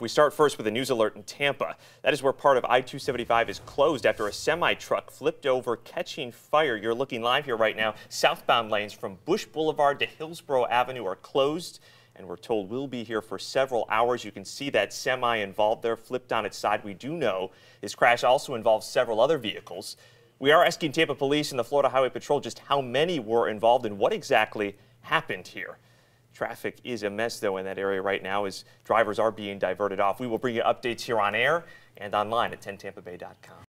We start first with a news alert in Tampa. That is where part of I-275 is closed after a semi-truck flipped over, catching fire. You're looking live here right now. Southbound lanes from Bush Boulevard to Hillsborough Avenue are closed, and we're told we'll be here for several hours. You can see that semi involved there, flipped on its side. We do know this crash also involves several other vehicles. We are asking Tampa Police and the Florida Highway Patrol just how many were involved and what exactly happened here. Traffic is a mess, though, in that area right now as drivers are being diverted off. We will bring you updates here on air and online at 10tampabay.com.